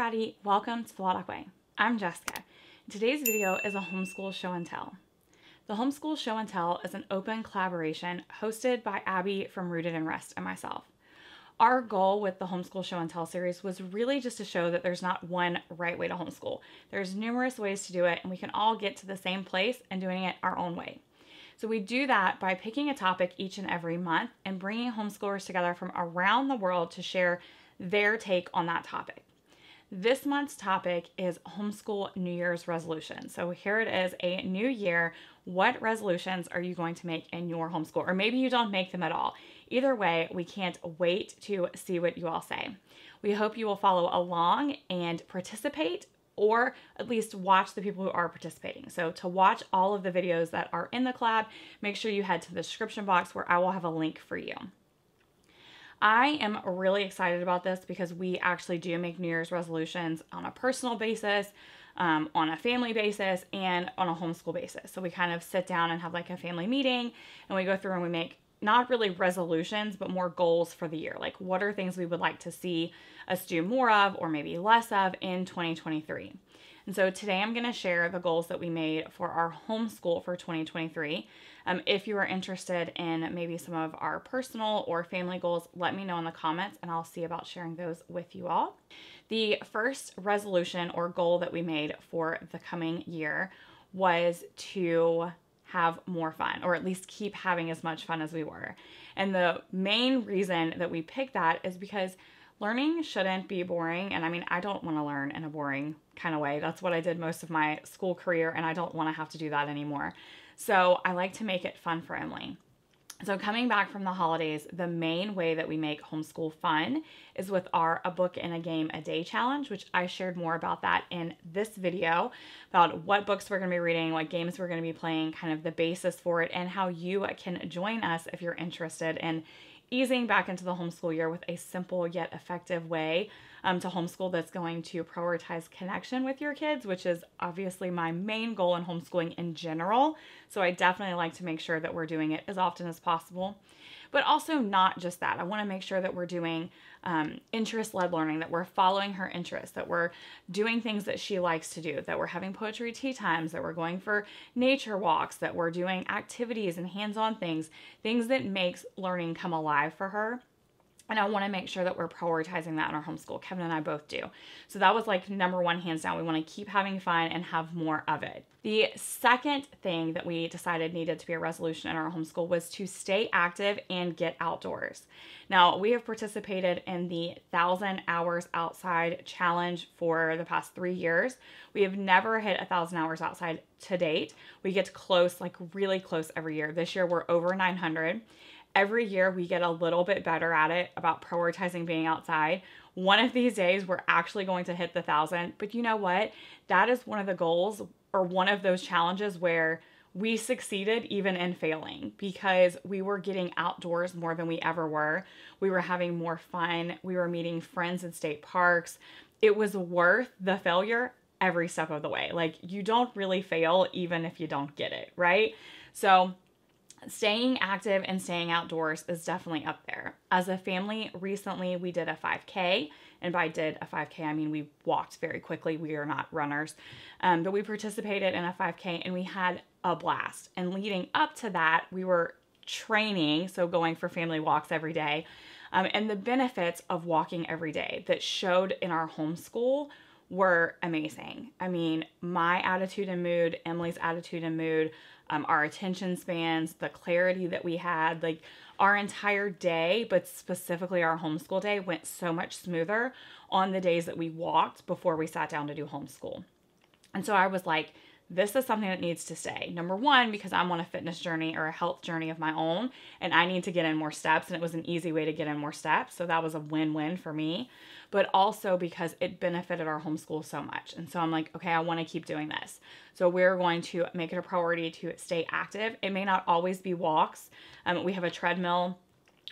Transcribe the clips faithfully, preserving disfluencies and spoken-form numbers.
everybody, welcome to Flado Way. I'm Jessica. Today's video is a homeschool show and tell. The homeschool show and tell is an open collaboration hosted by Abby from Rooted in Rest and myself. Our goal with the homeschool show and tell series was really just to show that there's not one right way to homeschool. There's numerous ways to do it, and we can all get to the same place and doing it our own way. So we do that by picking a topic each and every month and bringing homeschoolers together from around the world to share their take on that topic. This month's topic is homeschool New Year's resolutions. So here it is, a new year. What resolutions are you going to make in your homeschool? Or maybe you don't make them at all. Either way, we can't wait to see what you all say. We hope you will follow along and participate, or at least watch the people who are participating. So to watch all of the videos that are in the collab, make sure you head to the description box where I will have a link for you. I am really excited about this because we actually do make New Year's resolutions on a personal basis, um, on a family basis, and on a homeschool basis. So we kind of sit down and have like a family meeting, and we go through and we make not really resolutions, but more goals for the year. Like, what are things we would like to see us do more of, or maybe less of, in twenty twenty-three. And so today I'm going to share the goals that we made for our homeschool for twenty twenty-three. Um, if you are interested in maybe some of our personal or family goals, let me know in the comments and I'll see about sharing those with you all. The first resolution or goal that we made for the coming year was to have more fun, or at least keep having as much fun as we were. And the main reason that we picked that is because learning shouldn't be boring. And I mean, I don't want to learn in a boring kind of way. That's what I did most of my school career, and I don't want to have to do that anymore. So I like to make it fun for Emily. So coming back from the holidays, the main way that we make homeschool fun is with our A Book and a Game a Day challenge, which I shared more about that in this video, about what books we're going to be reading, what games we're going to be playing, kind of the basis for it, and how you can join us if you're interested in easing back into the homeschool year with a simple yet effective way um, to homeschool that's going to prioritize connection with your kids, which is obviously my main goal in homeschooling in general. So I definitely like to make sure that we're doing it as often as possible, but also not just that. I want to make sure that we're doing um, interest-led learning, that we're following her interests, that we're doing things that she likes to do, that we're having poetry tea times, that we're going for nature walks, that we're doing activities and hands-on things, things that makes learning come alive for her. And I want to make sure that we're prioritizing that in our homeschool. Kevin and I both do. So that was like number one, hands down. We want to keep having fun and have more of it. The second thing that we decided needed to be a resolution in our homeschool was to stay active and get outdoors. Now, we have participated in the thousand hours outside challenge for the past three years. We have never hit a thousand hours outside to date. We get close, like really close every year. This year we're over nine hundred. Every year we get a little bit better at it about prioritizing being outside. One of these days we're actually going to hit the thousand, but you know what? That is one of the goals, or one of those challenges where we succeeded even in failing, because we were getting outdoors more than we ever were. We were having more fun. We were meeting friends in state parks. It was worth the failure every step of the way. Like, you don't really fail even if you don't get it, right? So staying active and staying outdoors is definitely up there. As a family, recently we did a five K, and by did a five K, I mean we walked very quickly. We are not runners, um, but we participated in a five K and we had a blast. And leading up to that, we were training, so going for family walks every day, um, and the benefits of walking every day that showed in our homeschool were amazing. I mean, my attitude and mood, Emily's attitude and mood, um, our attention spans, the clarity that we had, like our entire day, but specifically our homeschool day, went so much smoother on the days that we walked before we sat down to do homeschool. And so I was like, this is something that needs to stay. Number one, because I'm on a fitness journey or a health journey of my own, and I need to get in more steps, and it was an easy way to get in more steps. So that was a win-win for me, but also because it benefited our homeschool so much. And so I'm like, okay, I want to keep doing this. So we're going to make it a priority to stay active. It may not always be walks. Um, we have a treadmill.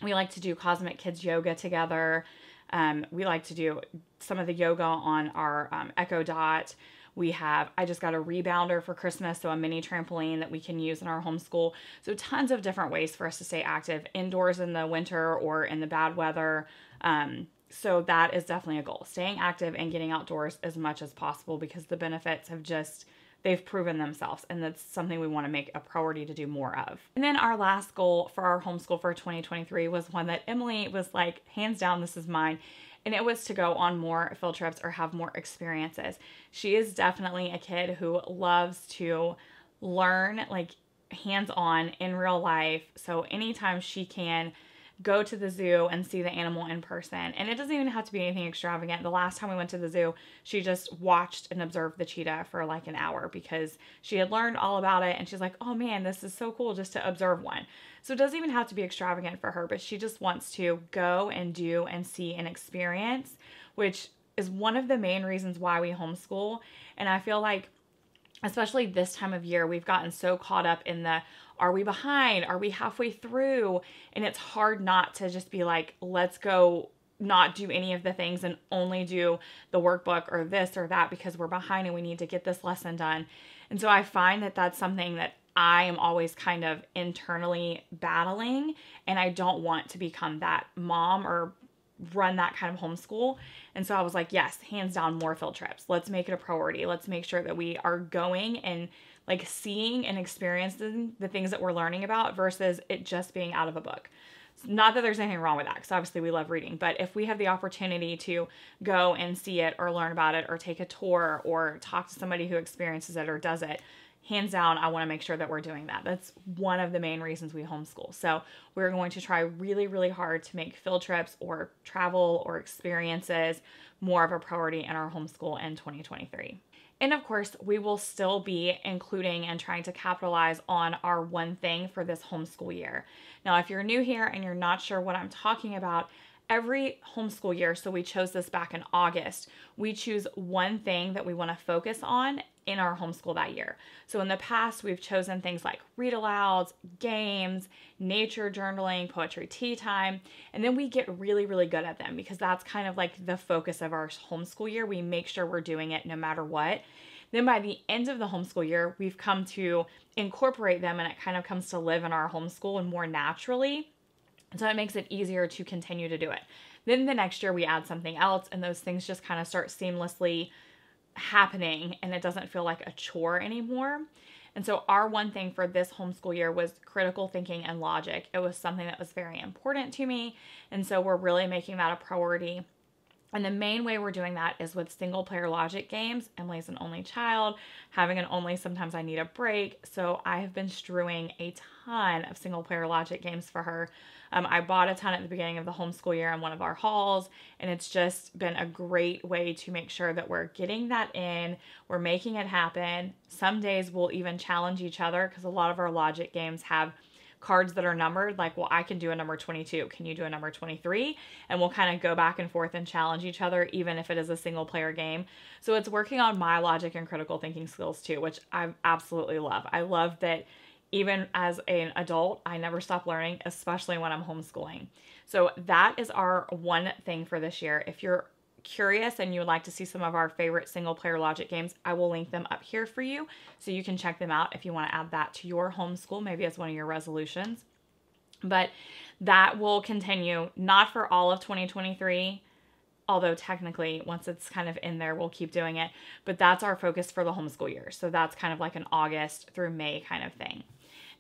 We like to do cosmic kids yoga together. Um, we like to do some of the yoga on our um, Echo Dot. We have, I just got a rebounder for Christmas, so a mini trampoline that we can use in our homeschool. So tons of different ways for us to stay active indoors in the winter or in the bad weather, um, so that is definitely a goal. Staying active and getting outdoors as much as possible, because the benefits have just, they've proven themselves, and that's something we want to make a priority to do more of. And then our last goal for our homeschool for twenty twenty-three was one that Emily was like, hands down, this is mine. And it was to go on more field trips or have more experiences. She is definitely a kid who loves to learn, like hands-on in real life. So anytime she can go to the zoo and see the animal in person. And it doesn't even have to be anything extravagant. The last time we went to the zoo, she just watched and observed the cheetah for like an hour because she had learned all about it. And she's like, oh man, this is so cool just to observe one. So it doesn't even have to be extravagant for her, but she just wants to go and do and see and experience, which is one of the main reasons why we homeschool. And I feel like, especially this time of year, we've gotten so caught up in the, are we behind? Are we halfway through? And it's hard not to just be like, let's go not do any of the things and only do the workbook or this or that because we're behind and we need to get this lesson done. And so I find that that's something that I am always kind of internally battling, and I don't want to become that mom or run that kind of homeschool. And so I was like, yes, hands down, more field trips. Let's make it a priority. Let's make sure that we are going and like seeing and experiencing the things that we're learning about versus it just being out of a book. Not that there's anything wrong with that, because obviously we love reading, but if we have the opportunity to go and see it or learn about it or take a tour or talk to somebody who experiences it or does it, hands down, I want to make sure that we're doing that. That's one of the main reasons we homeschool. So we're going to try really, really hard to make field trips or travel or experiences more of a priority in our homeschool in twenty twenty-three. And of course, we will still be including and trying to capitalize on our one thing for this homeschool year. Now, if you're new here and you're not sure what I'm talking about, every homeschool year, so we chose this back in August, we choose one thing that we want to focus on in our homeschool that year. So in the past, we've chosen things like read alouds, games, nature journaling, poetry tea time, and then we get really, really good at them because that's kind of like the focus of our homeschool year. We make sure we're doing it no matter what. Then by the end of the homeschool year, we've come to incorporate them, and it kind of comes to live in our homeschool and more naturally. So it makes it easier to continue to do it. Then the next year we add something else, and those things just kind of start seamlessly happening, and it doesn't feel like a chore anymore. And so our one thing for this homeschool year was critical thinking and logic. It was something that was very important to me, and so we're really making that a priority. And the main way we're doing that is with single player logic games. Emily's an only child. Having an only, sometimes I need a break. So I have been strewing a ton of single player logic games for her. Um, I bought a ton at the beginning of the homeschool year in one of our halls, and it's just been a great way to make sure that we're getting that in, we're making it happen. Some days we'll even challenge each other because a lot of our logic games have cards that are numbered, like, well, I can do a number twenty-two. Can you do a number twenty-three? And we'll kind of go back and forth and challenge each other, even if it is a single player game. So it's working on my logic and critical thinking skills too, which I absolutely love. I love that even as an adult, I never stop learning, especially when I'm homeschooling. So that is our one thing for this year. If you're curious and you would like to see some of our favorite single player logic games, I will link them up here for you so you can check them out if you want to add that to your homeschool, maybe as one of your resolutions. But that will continue, not for all of twenty twenty-three, although technically once it's kind of in there, we'll keep doing it, but that's our focus for the homeschool year. So that's kind of like an August through May kind of thing.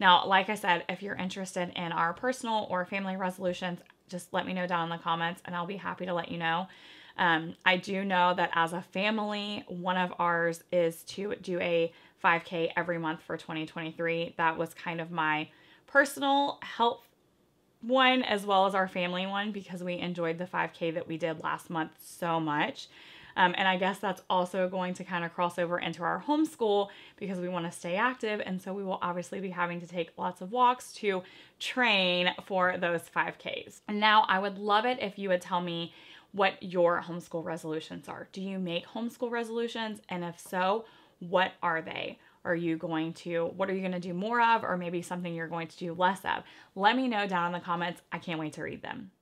Now, like I said, if you're interested in our personal or family resolutions, just let me know down in the comments and I'll be happy to let you know. Um, I do know that as a family, one of ours is to do a five K every month for twenty twenty-three. That was kind of my personal health one as well as our family one because we enjoyed the five K that we did last month so much. Um, and I guess that's also going to kind of cross over into our homeschool because we want to stay active. And so we will obviously be having to take lots of walks to train for those five Ks. And now I would love it if you would tell me what your homeschool resolutions are. Do you make homeschool resolutions? And if so, what are they? Are you going to, what are you going to do more of? Or maybe something you're going to do less of? Let me know down in the comments. I can't wait to read them.